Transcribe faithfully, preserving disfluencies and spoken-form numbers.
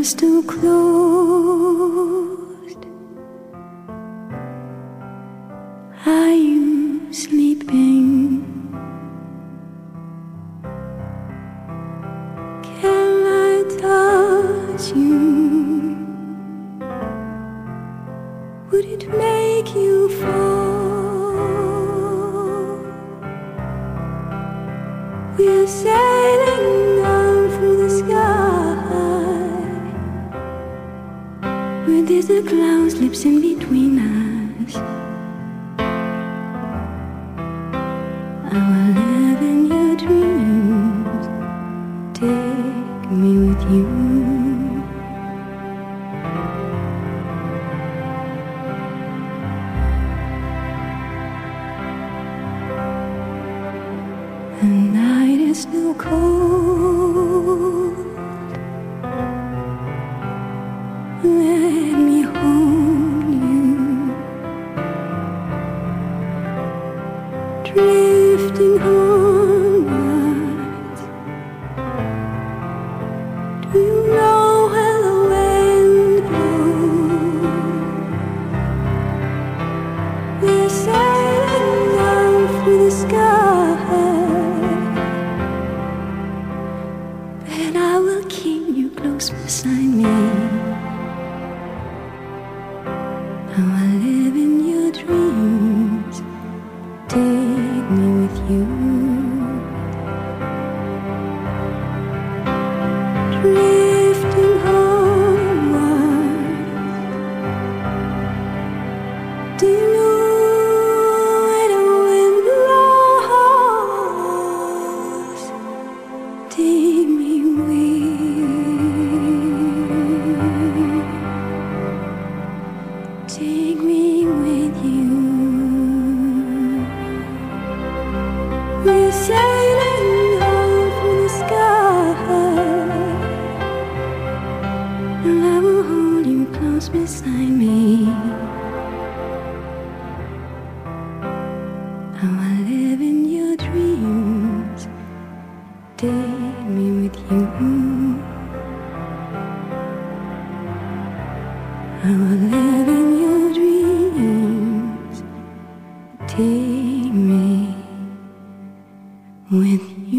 are still closed. Are you sleeping? Can I touch you? Would it make you fall? We're sailing on through the sky, where there's the clouds slips in between us. I will live in your dreams. Take me with you. The night is still cold. Let me hold you. Drifting homeward. Do you know how the wind blows? We're sailing down through the sky, and I will keep you close beside me. I will live in your dreams. Take me with you. Drifting homeward. Do you know where the wind blows? Take me Take me with you. We're sailing on through the sky, and I will hold you close beside me. I will live in your dreams. Take me with you. I will live in your dreams. Take me with you.